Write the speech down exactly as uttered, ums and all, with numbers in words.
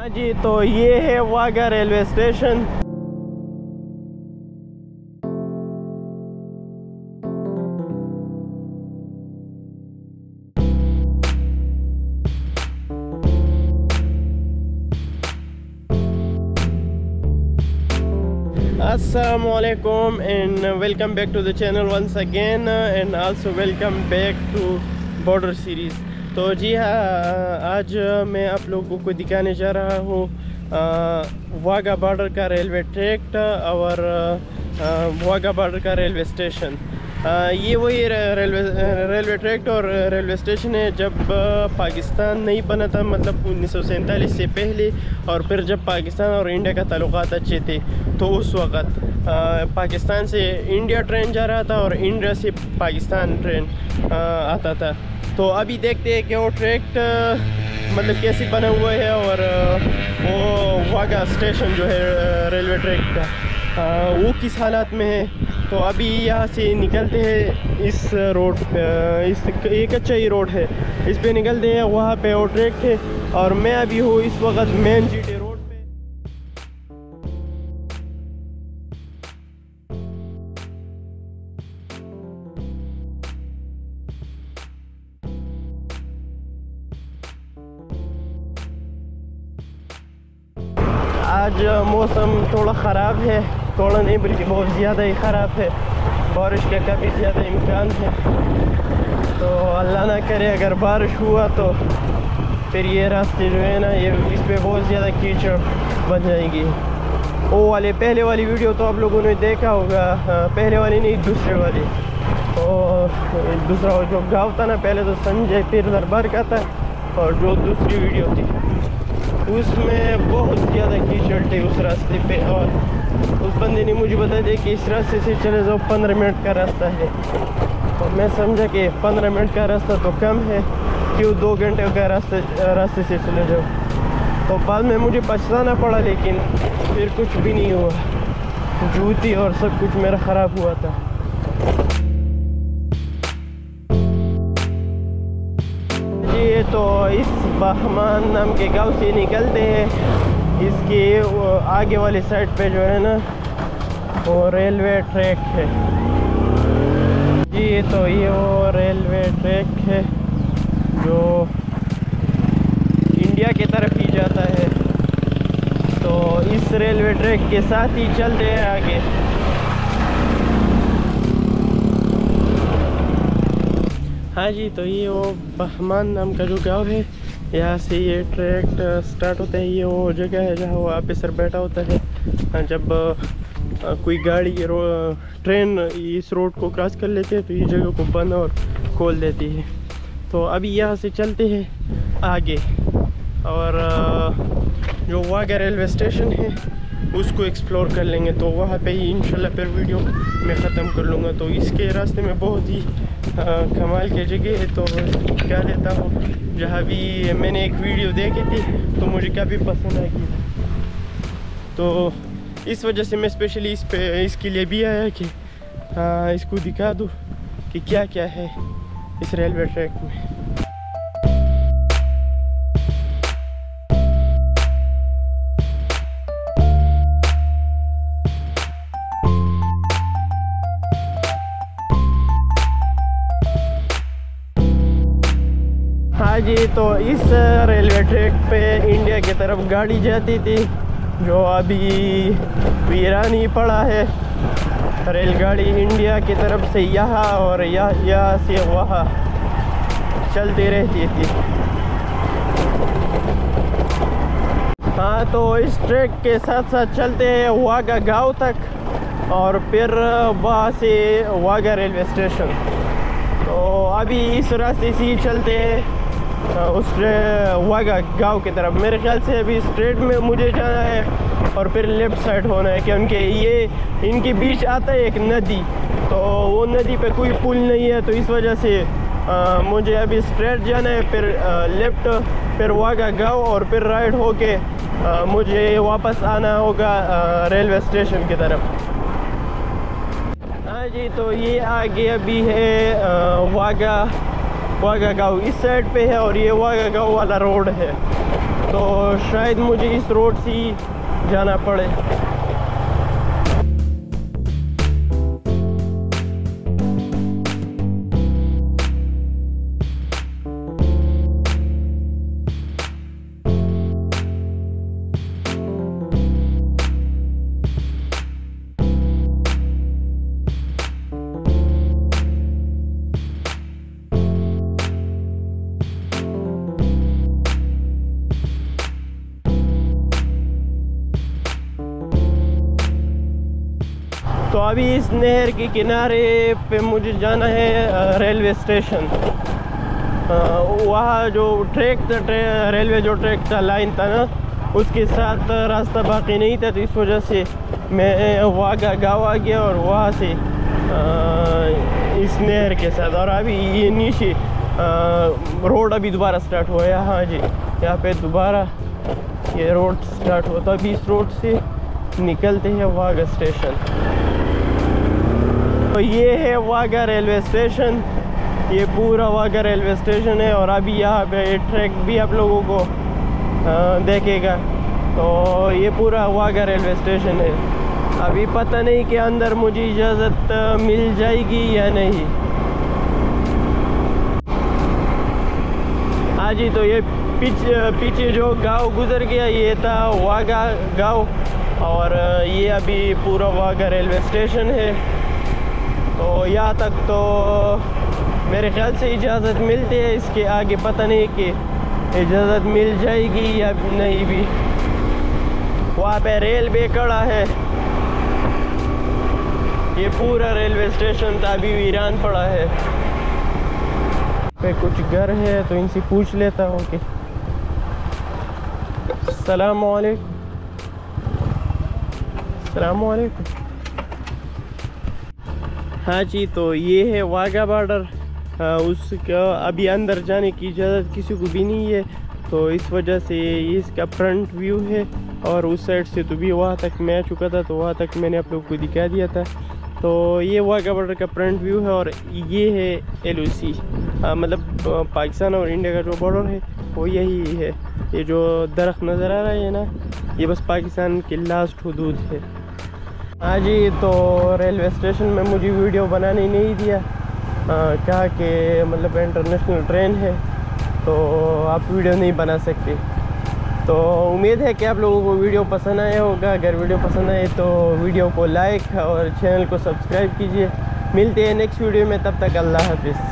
हाँ जी, तो ये है Wagah railway station. Assalamualaikum and welcome back to the channel once again and also welcome back to border series। तो जी हाँ, आज मैं आप लोगों को दिखाने जा रहा हूँ वागा बॉर्डर का रेलवे ट्रैक और वागा बॉर्डर का रेलवे स्टेशन। ये वही रेलवे रेलवे ट्रैक और रेलवे स्टेशन है जब पाकिस्तान नहीं बना था, मतलब उन्नीस सौ सैंतालीस से पहले, और फिर जब पाकिस्तान और इंडिया का ताल्लुकात अच्छे थे तो उस वक़्त पाकिस्तान से इंडिया ट्रेन जा रहा था और इंडिया से पाकिस्तान ट्रेन आता था। तो अभी देखते हैं कि वो ट्रैक मतलब कैसे बना हुआ है और वो वागा स्टेशन जो है रेलवे ट्रैक का वो किस हालात में है। तो अभी यहाँ से निकलते हैं इस रोड पे, इस ये कच्चा ही रोड है, इस पे निकलते हैं, वहाँ पे वो ट्रैक है और मैं अभी हूँ इस वक्त मेन जीटी रोड। आज मौसम थोड़ा ख़राब है, थोड़ा नहीं बल्कि बहुत ज़्यादा ही ख़राब है, बारिश का काफ़ी ज़्यादा इम्कान है। तो अल्लाह ना करे अगर बारिश हुआ तो फिर ये रास्ते जो है ना, ये इस पर बहुत ज़्यादा कीचड़ बन जाएगी। वो वाले पहले वाली वीडियो तो आप लोगों ने देखा होगा, पहले वाली नहीं दूसरे वाली, और दूसरा जो गाँव था ना, पहले तो संजय पीर दरबार का था और जो दूसरी वीडियो थी उसमें बहुत ज़्यादा कीचड़ थी उस रास्ते पे, और उस बंदे ने मुझे बता दिया कि इस रास्ते से चले जाओ, पंद्रह मिनट का रास्ता है। तो मैं समझा कि पंद्रह मिनट का रास्ता तो कम है, क्यों दो घंटे का रास्ते रास्ते से चले जाओ। तो बाद में मुझे पछताना पड़ा, लेकिन फिर कुछ भी नहीं हुआ, जूती और सब कुछ मेरा ख़राब हुआ था। ये तो इस बहमान नाम के गांव से निकलते हैं, इसके आगे वाली साइड पे जो है ना वो रेलवे ट्रैक है जी। तो ये वो रेलवे ट्रैक है जो इंडिया की तरफ ही जाता है। तो इस रेलवे ट्रैक के साथ ही चलते हैं आगे। हाँ जी, तो ये वो बहमान नाम का जो गाँव है, यहाँ से ये ट्रैक स्टार्ट होता है। ये वो जगह है जहाँ वो ऑफिसर बैठा होता है, जब कोई गाड़ी ट्रेन इस रोड को क्रॉस कर लेते हैं तो ये जगह को बंद और खोल देती है। तो अभी यहाँ से चलते हैं आगे और जो वागा रेलवे स्टेशन है उसको एक्सप्लोर कर लेंगे। तो वहाँ पे ही इंशाल्लाह फिर वीडियो मैं ख़त्म कर लूँगा। तो इसके रास्ते में बहुत ही कमाल की जगह है, तो क्या लेता हूँ, जहाँ भी मैंने एक वीडियो देखी थी तो मुझे काफ़ी पसंद आई, तो इस वजह से मैं स्पेशली इस पे इसके लिए भी आया कि आ, इसको दिखा दूँ कि क्या क्या है इस रेलवे ट्रैक में। हाँ जी, तो इस रेलवे ट्रैक पे इंडिया की तरफ गाड़ी जाती थी, जो अभी वीरानी पड़ा है। रेलगाड़ी इंडिया की तरफ से यहाँ और यहाँ यहाँ से वहाँ चलती रहती थी। हाँ, तो इस ट्रैक के साथ साथ चलते हैं वागा गांव तक और फिर वहाँ से वागा रेलवे स्टेशन। तो अभी इस रास्ते से ही चलते हैं उस वागा गांव की तरफ। मेरे ख्याल से अभी स्ट्रेट में मुझे जाना है और फिर लेफ़्ट साइड होना है, कि उनके ये इनके बीच आता है एक नदी, तो वो नदी पे कोई पुल नहीं है, तो इस वजह से आ, मुझे अभी स्ट्रेट जाना है, फिर लेफ़्ट, फिर वागा गांव और फिर राइट होके आ, मुझे वापस आना होगा रेलवे स्टेशन की तरफ। हाँ जी, तो ये आगे अभी है आ, वागा वागा गाँव इस साइड पे है और ये वागा गाँव वाला रोड है। तो शायद मुझे इस रोड से जाना पड़े। तो अभी इस नहर के किनारे पे मुझे जाना है रेलवे स्टेशन। वहाँ जो ट्रैक था ट्रे, रेलवे जो ट्रैक था लाइन था ना, उसके साथ रास्ता बाकी नहीं था, तो इस वजह से मैं वागा गाँव आ गया और वहाँ से आ, इस नहर के साथ। और अभी ये नीचे रोड अभी दोबारा स्टार्ट हुआ है। हाँ जी, यहाँ पे दोबारा ये रोड स्टार्ट होता। अभी इस रोड से निकलते हैं वागा स्टेशन। तो ये है वागा रेलवे स्टेशन, ये पूरा वागा रेलवे स्टेशन है। और अभी यहाँ पे ट्रैक भी आप लोगों को देखेगा। तो ये पूरा वागा रेलवे स्टेशन है। अभी पता नहीं कि अंदर मुझे इजाज़त मिल जाएगी या नहीं। हाँ जी, तो ये पीछे पीछे जो गांव गुजर गया ये था वागा गांव, और ये अभी पूरा वागा रेलवे स्टेशन है। तो यहाँ तक तो मेरे ख्याल से इजाज़त मिलती है, इसके आगे पता नहीं कि इजाज़त मिल जाएगी या नहीं भी। वहाँ पे रेलवे खड़ा है। ये पूरा रेलवे स्टेशन तो अभी वीरान पड़ा है। पे कुछ घर है तो इनसे पूछ लेता हूँ कि सलाम वालेकुम, सलाम वालेकुम। हाँ जी, तो ये है वागा बॉर्डर। उसका अभी अंदर जाने की इजाज़त किसी को भी नहीं है, तो इस वजह से इसका फ्रंट व्यू है। और उस साइड से तो भी वहाँ तक मैं चुका था, तो वहाँ तक मैंने आप लोगों को दिखा दिया था। तो ये वागा बॉर्डर का फ्रंट व्यू है। और ये है एल ओ सी, मतलब पाकिस्तान और इंडिया का जो बॉर्डर है वो यही है। ये जो दरख्त नज़र आ रहा है ना, ये बस पाकिस्तान के लास्ट हदूद है। हाँ जी, तो रेलवे स्टेशन में मुझे वीडियो बनाने नहीं दिया, कहा कि मतलब इंटरनेशनल ट्रेन है तो आप वीडियो नहीं बना सकते। तो उम्मीद है कि आप लोगों को वीडियो पसंद आया होगा। अगर वीडियो पसंद आए तो वीडियो को लाइक और चैनल को सब्सक्राइब कीजिए। मिलते हैं नेक्स्ट वीडियो में, तब तक अल्लाह हाफिज़।